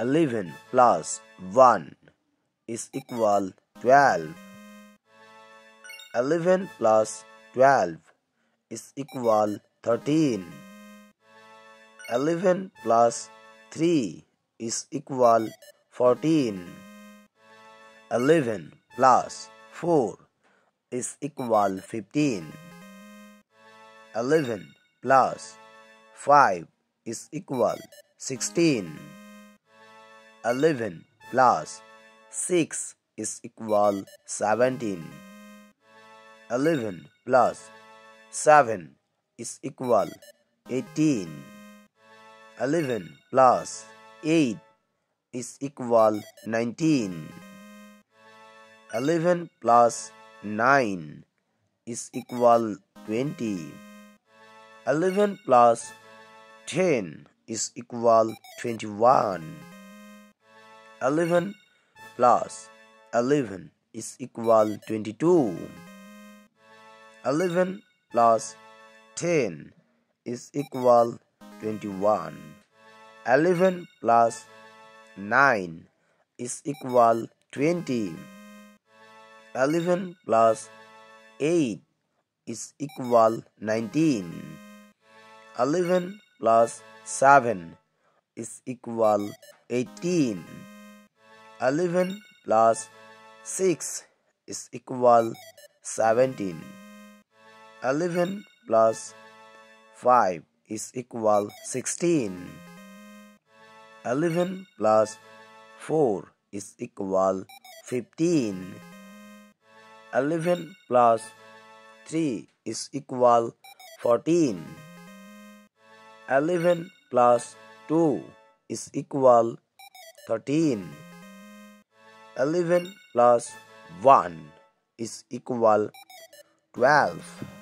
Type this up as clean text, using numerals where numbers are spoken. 11 plus 1 is equal 12. 11 plus 12 is equal 13. 11 plus 3 is equal 14. 11 plus 4 is equal 15. 11 plus 5 is equal 16. 11 plus 6 is equal 17. 11 plus 7 is equal 18. 11 plus 8 is equal 19. 11 plus 9 is equal 20. 11 plus 10 is equal 21. 11 plus 11 is equal 22. 11 plus 10 is equal 21. 11 plus 9 is equal 20. 11 plus 8 is equal 19. 11 plus 7 is equal 18. 11 plus 6 is equal 17. 11 plus 5 is equal 16. 11 plus 4 is equal 15. 11 plus 3 is equal 14. 11 plus 2 is equal 13. 11 plus 1 is equal 12.